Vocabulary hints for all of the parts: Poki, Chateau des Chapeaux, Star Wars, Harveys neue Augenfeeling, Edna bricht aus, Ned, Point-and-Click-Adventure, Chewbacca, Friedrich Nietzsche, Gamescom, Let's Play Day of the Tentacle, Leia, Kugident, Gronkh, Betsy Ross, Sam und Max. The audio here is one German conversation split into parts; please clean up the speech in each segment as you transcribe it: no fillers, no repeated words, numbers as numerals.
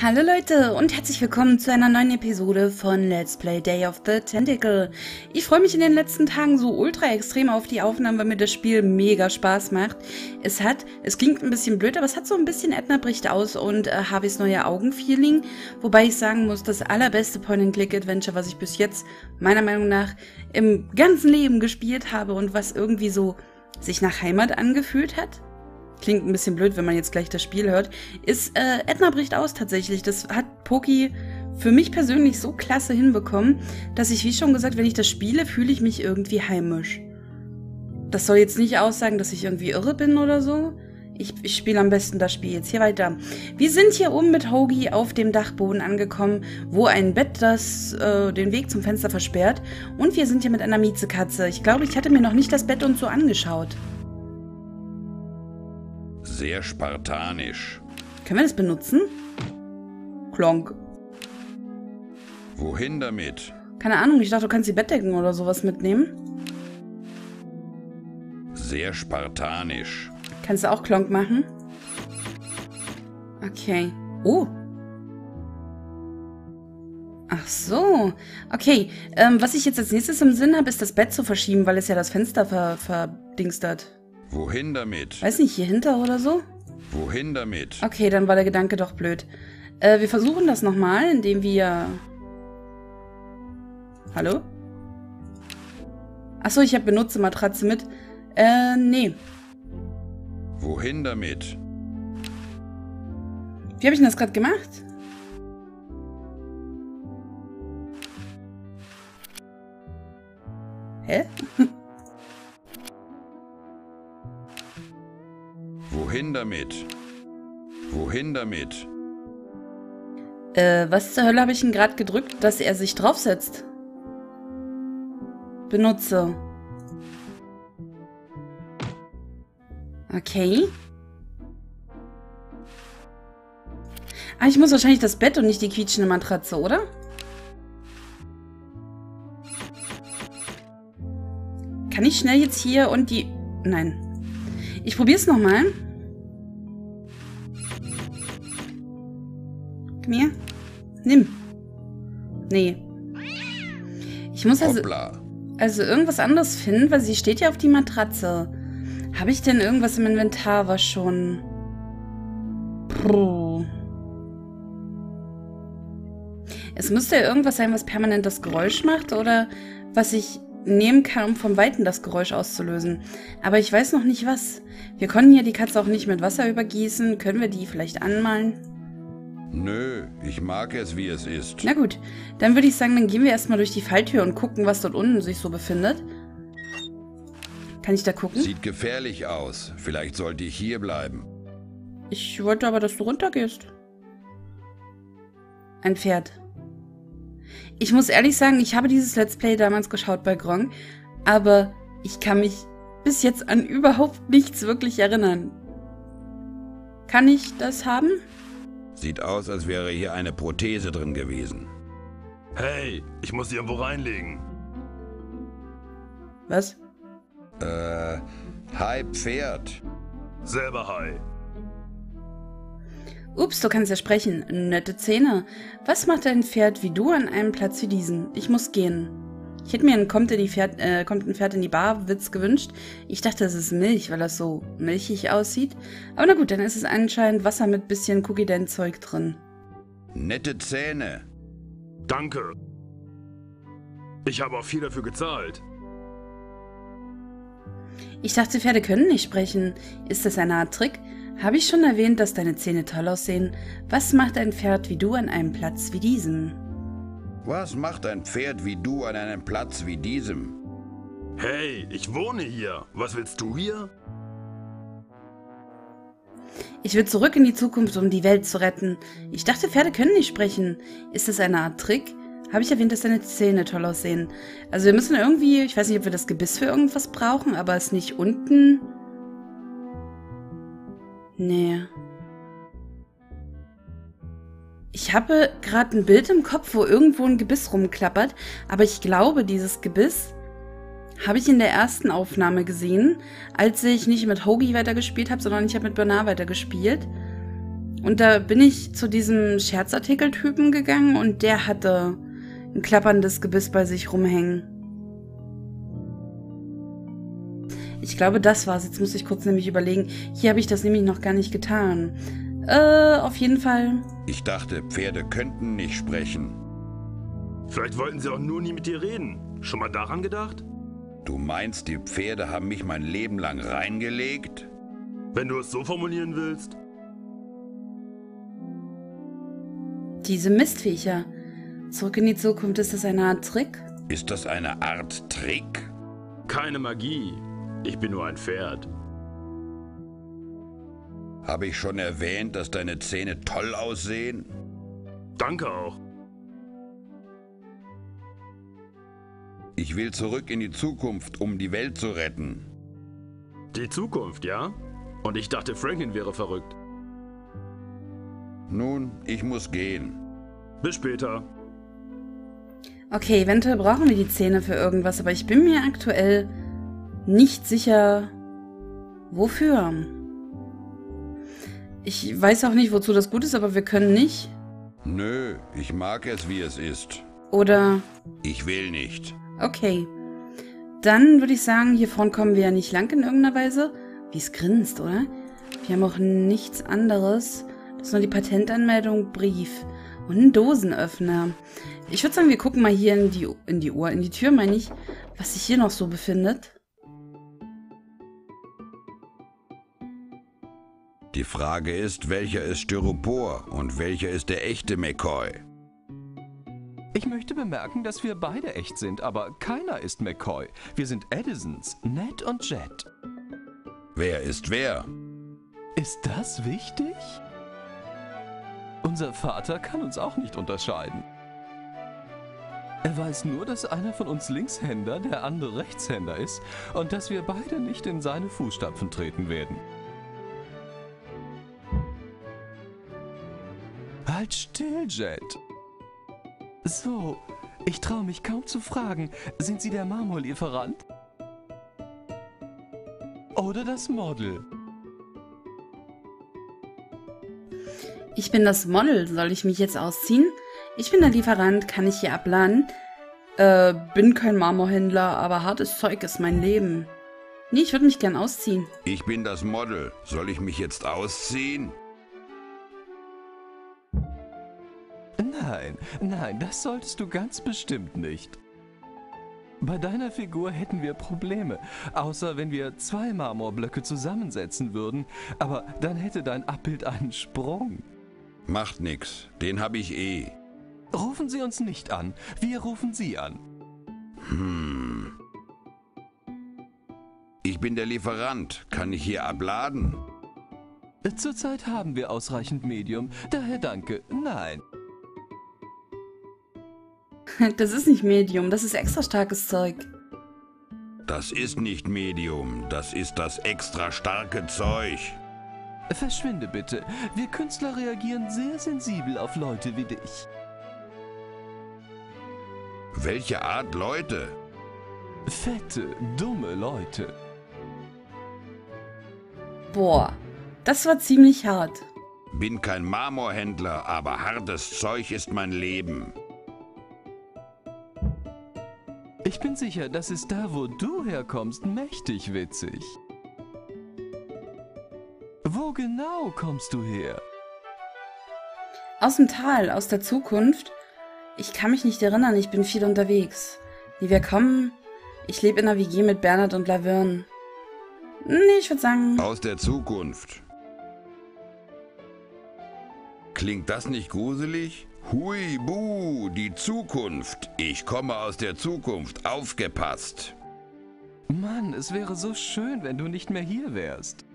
Hallo Leute und herzlich willkommen zu einer neuen Episode von Let's Play Day of the Tentacle. Ich freue mich in den letzten Tagen so ultra extrem auf die Aufnahme, weil mir das Spiel mega Spaß macht. Es klingt ein bisschen blöd, aber es hat so ein bisschen Edna bricht aus und Harveys neue Augenfeeling. Wobei ich sagen muss, das allerbeste Point-and-Click-Adventure, was ich bis jetzt meiner Meinung nach im ganzen Leben gespielt habe und was irgendwie so sich nach Heimat angefühlt hat. Klingt ein bisschen blöd, wenn man jetzt gleich das Spiel hört, ist Edna bricht aus tatsächlich. Das hat Poki für mich persönlich so klasse hinbekommen, dass ich, wie schon gesagt, wenn ich das spiele, fühle ich mich irgendwie heimisch. Das soll jetzt nicht aussagen, dass ich irgendwie irre bin oder so. Ich spiele am besten das Spiel jetzt hier weiter. Wir sind hier oben mit Hoagie auf dem Dachboden angekommen, wo ein Bett das den Weg zum Fenster versperrt. Und wir sind hier mit einer Miezekatze. Ich glaube, ich hatte mir noch nicht das Bett und so angeschaut. Sehr spartanisch. Können wir das benutzen? Klonk. Wohin damit? Keine Ahnung, ich dachte, du kannst die Bettdecken oder sowas mitnehmen. Sehr spartanisch. Kannst du auch Klonk machen? Okay. Oh. Ach so. Okay. Was ich jetzt als nächstes im Sinn habe, ist das Bett zu verschieben, weil es ja das Fenster verdingstert. Wohin damit? Weiß nicht, hier hinter oder so? Wohin damit? Okay, dann war der Gedanke doch blöd. Wir versuchen das nochmal, indem wir... Hallo? Achso, ich habe benutze Matratze mit. Nee. Wohin damit? Wie habe ich denn das gerade gemacht? Hä? Wohin damit? Wohin damit? Was zur Hölle habe ich ihn gerade gedrückt, dass er sich draufsetzt? Benutze. Okay. Ah, ich muss wahrscheinlich das Bett und nicht die quietschende Matratze, oder? Kann ich schnell jetzt hier und die... Nein. Ich probiere es nochmal. Komm her. Nimm. Nee. Ich muss also irgendwas anderes finden, weil sie steht ja auf die Matratze. Habe ich denn irgendwas im Inventar, was schon... Puh. Es müsste ja irgendwas sein, was permanent das Geräusch macht oder was ich... nehmen kann, um vom Weiten das Geräusch auszulösen. Aber ich weiß noch nicht was. Wir konnten ja die Katze auch nicht mit Wasser übergießen. Können wir die vielleicht anmalen? Nö, ich mag es, wie es ist. Na gut, dann würde ich sagen, dann gehen wir erstmal durch die Falltür und gucken, was dort unten sich so befindet. Kann ich da gucken? Sieht gefährlich aus. Vielleicht sollte ich hier bleiben. Ich wollte aber, dass du runtergehst. Ein Pferd. Ich muss ehrlich sagen, ich habe dieses Let's Play damals geschaut bei Gronkh, aber ich kann mich bis jetzt an überhaupt nichts wirklich erinnern. Kann ich das haben? Sieht aus, als wäre hier eine Prothese drin gewesen. Hey, ich muss sie irgendwo reinlegen. Was? Hi Pferd. Selber hi. Ups, du kannst ja sprechen. Nette Zähne. Was macht ein Pferd wie du an einem Platz wie diesen? Ich muss gehen. Ich hätte mir einen Kommt-ein-Pferd-in-die-Bar-Witz gewünscht. Ich dachte, es ist Milch, weil das so milchig aussieht. Aber na gut, dann ist es anscheinend Wasser mit bisschen Kugident-Zeug drin. Nette Zähne. Danke. Ich habe auch viel dafür gezahlt. Ich dachte, Pferde können nicht sprechen. Ist das eine Art Trick? Habe ich schon erwähnt, dass deine Zähne toll aussehen? Was macht ein Pferd wie du an einem Platz wie diesem? Was macht ein Pferd wie du an einem Platz wie diesem? Hey, ich wohne hier. Was willst du hier? Ich will zurück in die Zukunft, um die Welt zu retten. Ich dachte, Pferde können nicht sprechen. Ist das eine Art Trick? Habe ich erwähnt, dass deine Zähne toll aussehen? Also wir müssen irgendwie, ich weiß nicht, ob wir das Gebiss für irgendwas brauchen, aber es nicht unten... Nee. Ich habe gerade ein Bild im Kopf, wo irgendwo ein Gebiss rumklappert, aber ich glaube, dieses Gebiss habe ich in der ersten Aufnahme gesehen, als ich nicht mit Hoagie weitergespielt habe, sondern ich habe mit Bernard weitergespielt. Und da bin ich zu diesem Scherzartikel-Typen gegangen und der hatte ein klapperndes Gebiss bei sich rumhängen. Ich glaube, das war's. Jetzt muss ich kurz nämlich überlegen. Hier habe ich das nämlich noch gar nicht getan. Auf jeden Fall. Ich dachte, Pferde könnten nicht sprechen. Vielleicht wollten sie auch nur nie mit dir reden. Schon mal daran gedacht? Du meinst, die Pferde haben mich mein Leben lang reingelegt? Wenn du es so formulieren willst. Diese Mistviecher. Zurück in die Zukunft, ist das eine Art Trick? Ist das eine Art Trick? Keine Magie. Ich bin nur ein Pferd. Habe ich schon erwähnt, dass deine Zähne toll aussehen? Danke auch. Ich will zurück in die Zukunft, um die Welt zu retten. Die Zukunft, ja? Und ich dachte, Franklin wäre verrückt. Nun, ich muss gehen. Bis später. Okay, eventuell brauchen wir die Zähne für irgendwas, aber ich bin mir aktuell nicht sicher, wofür. Ich weiß auch nicht, wozu das gut ist, aber wir können nicht. Nö, ich mag es, wie es ist. Oder? Ich will nicht. Okay. Dann würde ich sagen, hier vorne kommen wir ja nicht lang in irgendeiner Weise. Wie es grinst, oder? Wir haben auch nichts anderes. Das ist nur die Patentanmeldung, Brief und ein Dosenöffner. Ich würde sagen, wir gucken mal hier in die Tür, meine ich, was sich hier noch so befindet. Die Frage ist, welcher ist Styropor und welcher ist der echte McCoy? Ich möchte bemerken, dass wir beide echt sind, aber keiner ist McCoy. Wir sind Edisons, Ned und Jet. Wer ist wer? Ist das wichtig? Unser Vater kann uns auch nicht unterscheiden. Er weiß nur, dass einer von uns Linkshänder, der andere Rechtshänder ist und dass wir beide nicht in seine Fußstapfen treten werden. Halt still, Jet. So, ich traue mich kaum zu fragen, sind Sie der Marmorlieferant? Oder das Model? Ich bin das Model. Soll ich mich jetzt ausziehen? Ich bin der Lieferant. Kann ich hier abladen? Bin kein Marmorhändler, aber hartes Zeug ist mein Leben. Nee, ich würde mich gern ausziehen. Ich bin das Model. Soll ich mich jetzt ausziehen? Nein, nein, das solltest du ganz bestimmt nicht. Bei deiner Figur hätten wir Probleme, außer wenn wir zwei Marmorblöcke zusammensetzen würden, aber dann hätte dein Abbild einen Sprung. Macht nix, den habe ich eh. Rufen Sie uns nicht an, wir rufen Sie an. Ich bin der Lieferant, kann ich hier abladen? Zurzeit haben wir ausreichend Medium, daher danke, nein. Das ist nicht Medium, das ist extra starkes Zeug. Das ist nicht Medium, das ist das extra starke Zeug. Verschwinde bitte. Wir Künstler reagieren sehr sensibel auf Leute wie dich. Welche Art Leute? Fette, dumme Leute. Boah, das war ziemlich hart. Bin kein Marmorhändler, aber hartes Zeug ist mein Leben. Ich bin sicher, das ist da, wo du herkommst, mächtig witzig. Wo genau kommst du her? Aus dem Tal, aus der Zukunft. Ich kann mich nicht erinnern, ich bin viel unterwegs. Wie wir kommen, ich lebe in einer WG mit Bernhard und Laverne. Nee, ich würde sagen... Aus der Zukunft. Klingt das nicht gruselig? Hui, buh, die Zukunft. Ich komme aus der Zukunft, aufgepasst. Mann, es wäre so schön, wenn du nicht mehr hier wärst.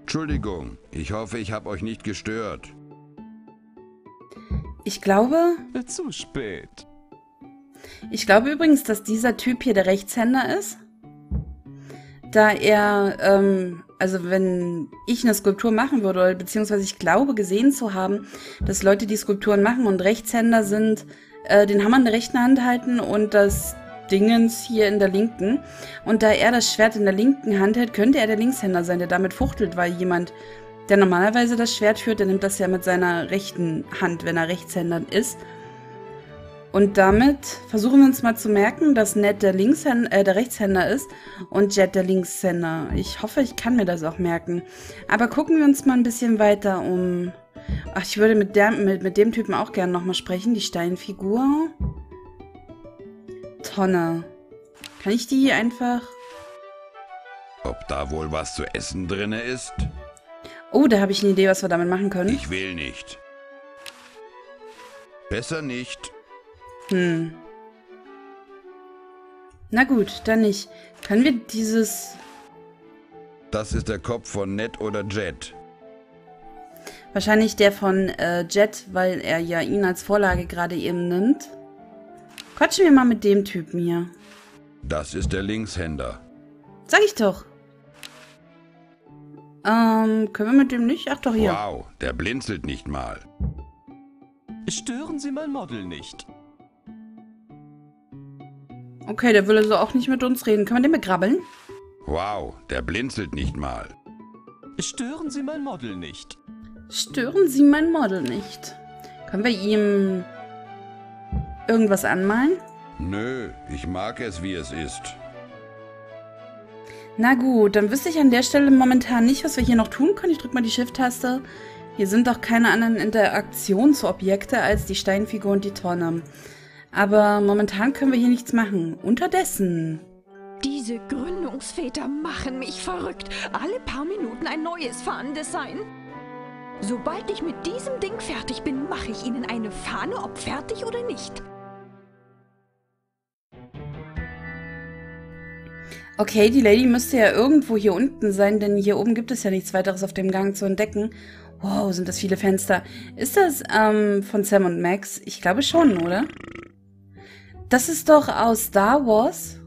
Entschuldigung, ich hoffe, ich habe euch nicht gestört. Ich glaube... Zu spät. Ich glaube übrigens, dass dieser Typ hier der Rechtshänder ist. Da er, also wenn ich eine Skulptur machen würde, beziehungsweise ich glaube gesehen zu haben, dass Leute, die Skulpturen machen und Rechtshänder sind, den Hammer in der rechten Hand halten und das Dingens hier in der linken. Und da er das Schwert in der linken Hand hält, könnte er der Linkshänder sein, der damit fuchtelt, weil jemand, der normalerweise das Schwert führt, der nimmt das ja mit seiner rechten Hand, wenn er Rechtshänder ist. Und damit versuchen wir uns mal zu merken, dass Ned der Rechtshänder ist und Jet der Linkshänder. Ich hoffe, ich kann mir das auch merken. Aber gucken wir uns mal ein bisschen weiter um. Ach, ich würde mit dem Typen auch gerne nochmal sprechen. Die Steinfigur. Tonne. Kann ich die einfach... Ob da wohl was zu essen drin ist? Oh, da habe ich eine Idee, was wir damit machen können. Ich will nicht. Besser nicht. Hm. Na gut, dann nicht. Können wir dieses... Das ist der Kopf von Ned oder Jet. Wahrscheinlich der von Jet, weil er ja ihn als Vorlage gerade eben nimmt. Quatschen wir mal mit dem Typen hier. Das ist der Linkshänder. Sag ich doch. Können wir mit dem nicht? Ach doch, hier. Wow, der blinzelt nicht mal. Stören Sie mein Model nicht. Okay, der will also auch nicht mit uns reden. Können wir den begrabbeln? Wow, der blinzelt nicht mal. Stören Sie mein Model nicht. Stören Sie mein Model nicht. Können wir ihm irgendwas anmalen? Nö, ich mag es, wie es ist. Na gut, dann wüsste ich an der Stelle momentan nicht, was wir hier noch tun können. Ich drücke mal die Shift-Taste. Hier sind doch keine anderen Interaktionsobjekte als die Steinfigur und die Tonne. Aber momentan können wir hier nichts machen. Unterdessen... Diese Gründungsväter machen mich verrückt. Alle paar Minuten ein neues Fahnendesign. Sobald ich mit diesem Ding fertig bin, mache ich Ihnen eine Fahne, ob fertig oder nicht. Okay, die Lady müsste ja irgendwo hier unten sein, denn hier oben gibt es ja nichts weiteres auf dem Gang zu entdecken. Wow, sind das viele Fenster. Ist das von Sam und Max? Ich glaube schon, oder? Das ist doch aus Star Wars.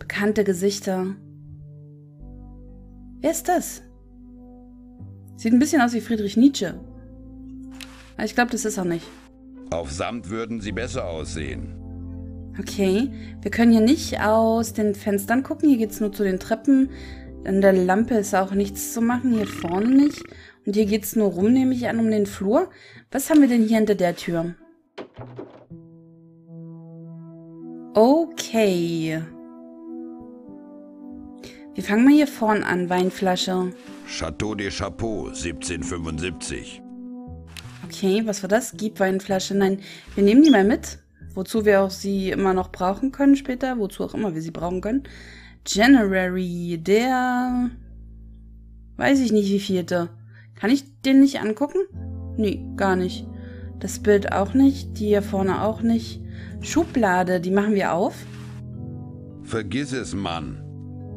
Bekannte Gesichter. Wer ist das? Sieht ein bisschen aus wie Friedrich Nietzsche. Aber ich glaube, das ist er nicht. Auf Samt würden sie besser aussehen. Okay, wir können hier nicht aus den Fenstern gucken. Hier geht es nur zu den Treppen. An der Lampe ist auch nichts zu machen. Hier vorne nicht. Und hier geht es nur rum, nehme ich an, um den Flur. Was haben wir denn hier hinter der Tür? Okay. Wir fangen mal hier vorne an, Weinflasche. Chateau des Chapeaux, 1775. Okay, was war das? Gib Weinflasche. Nein, wir nehmen die mal mit. Wozu wir auch sie immer noch brauchen können später. Wozu auch immer wir sie brauchen können. January, der... Weiß ich nicht, wie vierte. Kann ich den nicht angucken? Nee, gar nicht. Das Bild auch nicht, die hier vorne auch nicht. Schublade, die machen wir auf. Vergiss es, Mann.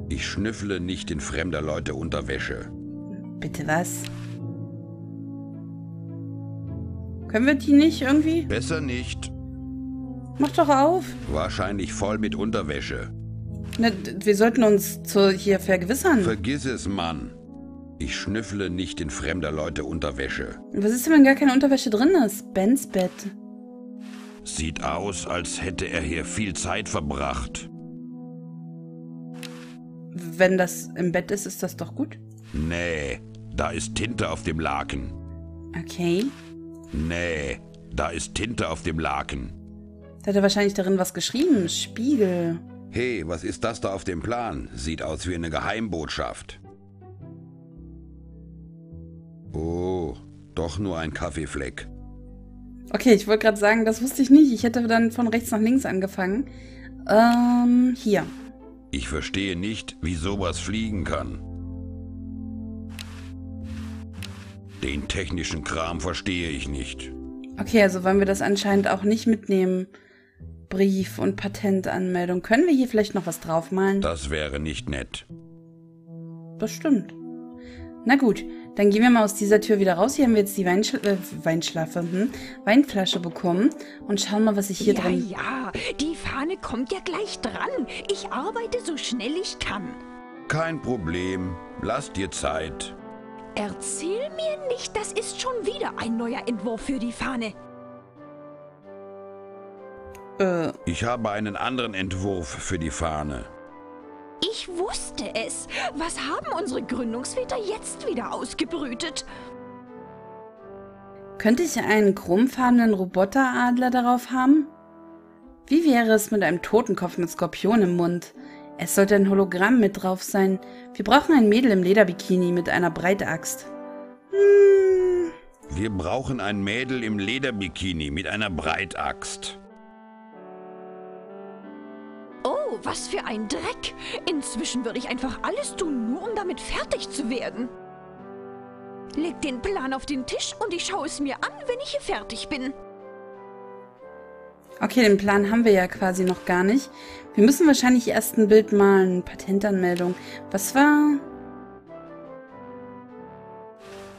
Ich schnüffle nicht in fremder Leute Unterwäsche. Bitte was? Können wir die nicht irgendwie? Besser nicht. Mach doch auf. Wahrscheinlich voll mit Unterwäsche. Na, wir sollten uns hier vergewissern. Vergiss es, Mann. Ich schnüffle nicht in fremder Leute Unterwäsche. Was ist denn, wenn gar keine Unterwäsche drin ist? Bens Bett. Sieht aus, als hätte er hier viel Zeit verbracht. Wenn das im Bett ist, ist das doch gut? Nee, da ist Tinte auf dem Laken. Okay. Nee, da ist Tinte auf dem Laken. Da hat er wahrscheinlich darin was geschrieben. Spiegel. Hey, was ist das da auf dem Plan? Sieht aus wie eine Geheimbotschaft. Oh, doch nur ein Kaffeefleck. Okay, ich wollte gerade sagen, das wusste ich nicht. Ich hätte dann von rechts nach links angefangen. Hier. Ich verstehe nicht, wie sowas fliegen kann. Den technischen Kram verstehe ich nicht. Okay, also wollen wir das anscheinend auch nicht mitnehmen. Brief und Patentanmeldung. Können wir hier vielleicht noch was draufmalen? Das wäre nicht nett. Das stimmt. Na gut, dann gehen wir mal aus dieser Tür wieder raus. Hier haben wir jetzt die Weinflasche bekommen und schauen mal, was ich hier drin... Ja, die Fahne kommt ja gleich dran. Ich arbeite so schnell ich kann. Kein Problem, lass dir Zeit. Erzähl mir nicht, das ist schon wieder ein neuer Entwurf für die Fahne. Ich habe einen anderen Entwurf für die Fahne. Ich wusste es. Was haben unsere Gründungsväter jetzt wieder ausgebrütet? Könnte ich einen chromfarbenen Roboteradler darauf haben? Wie wäre es mit einem Totenkopf mit Skorpion im Mund? Es sollte ein Hologramm mit drauf sein. Wir brauchen ein Mädel im Lederbikini mit einer Breitaxt. Wir brauchen ein Mädel im Lederbikini mit einer Breitaxt. Oh, was für ein Dreck! Inzwischen würde ich einfach alles tun, nur um damit fertig zu werden. Leg den Plan auf den Tisch und ich schaue es mir an, wenn ich hier fertig bin. Okay, den Plan haben wir ja quasi noch gar nicht. Wir müssen wahrscheinlich erst ein Bild malen, Patentanmeldung. Was war?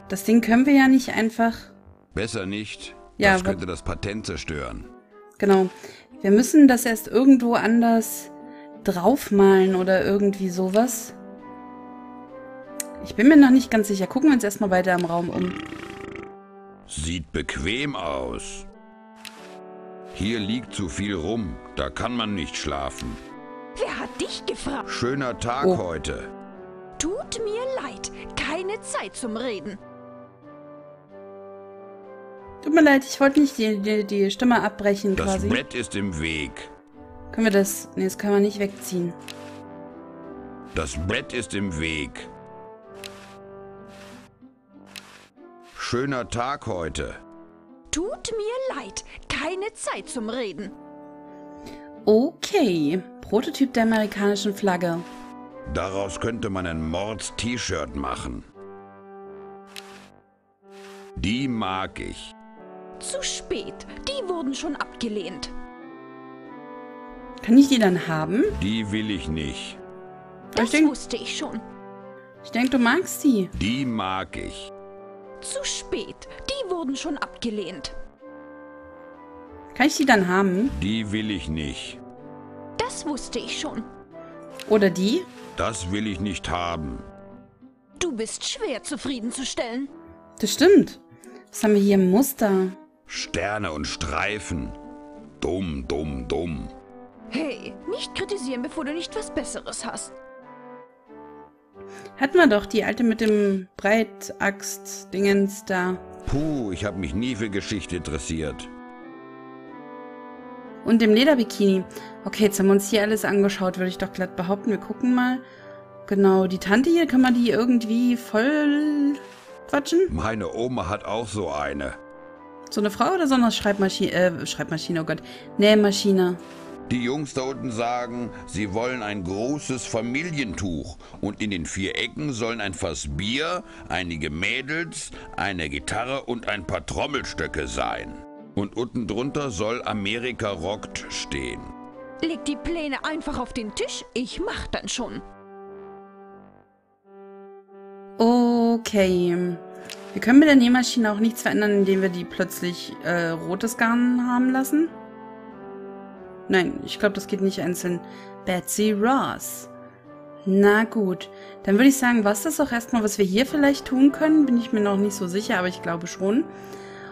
Das Ding können wir ja nicht einfach... Besser nicht. Ja, das könnte das Patent zerstören. Genau. Wir müssen das erst irgendwo anders draufmalen oder irgendwie sowas. Ich bin mir noch nicht ganz sicher. Gucken wir uns erstmal weiter im Raum um. Sieht bequem aus. Hier liegt zu viel rum. Da kann man nicht schlafen. Wer hat dich gefragt? Schöner Tag heute. Tut mir leid. Keine Zeit zum Reden. Tut mir leid, ich wollte nicht die Stimme abbrechen quasi. Das Brett ist im Weg. Können wir das... Ne, das können wir nicht wegziehen. Das Brett ist im Weg. Schöner Tag heute. Tut mir leid. Keine Zeit zum Reden. Okay. Prototyp der amerikanischen Flagge. Daraus könnte man ein Mords-T-Shirt machen. Die mag ich. Zu spät. Die wurden schon abgelehnt. Kann ich die dann haben? Die will ich nicht. Das wusste ich schon. Ich denke, du magst die. Die mag ich. Zu spät. Die wurden schon abgelehnt. Kann ich die dann haben? Die will ich nicht. Das wusste ich schon. Oder die? Das will ich nicht haben. Du bist schwer zufriedenzustellen. Das stimmt. Was haben wir hier im Muster? Sterne und Streifen. Dumm, dumm, dumm. Hey, nicht kritisieren, bevor du nicht was Besseres hast. Hatten wir doch die alte mit dem Breitaxt-Dingens da. Puh, ich habe mich nie für Geschichte interessiert. Und dem Lederbikini. Okay, jetzt haben wir uns hier alles angeschaut, würde ich doch glatt behaupten. Wir gucken mal. Genau, die Tante hier, kann man die irgendwie voll quatschen? Meine Oma hat auch so eine. So eine Frau oder so eine Schreibmaschine? Schreibmaschine, oh Gott. Nähmaschine. Die Jungs da unten sagen, sie wollen ein großes Familientuch und in den vier Ecken sollen ein Fass Bier, einige Mädels, eine Gitarre und ein paar Trommelstöcke sein. Und unten drunter soll Amerika rockt stehen. Leg die Pläne einfach auf den Tisch, ich mach dann schon. Okay. Wir können mit der Nähmaschine auch nichts verändern, indem wir die plötzlich rotes Garn haben lassen. Nein, ich glaube, das geht nicht einzeln. Betsy Ross. Na gut. Dann würde ich sagen, was das auch erstmal, was wir hier vielleicht tun können. Bin ich mir noch nicht so sicher, aber ich glaube schon.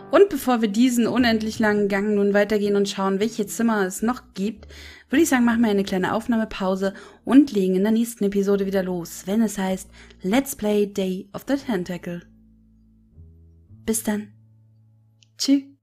Und bevor wir diesen unendlich langen Gang nun weitergehen und schauen, welche Zimmer es noch gibt, würde ich sagen, machen wir eine kleine Aufnahmepause und legen in der nächsten Episode wieder los, wenn es heißt Let's Play Day of the Tentacle. Bis dann. Tschüss.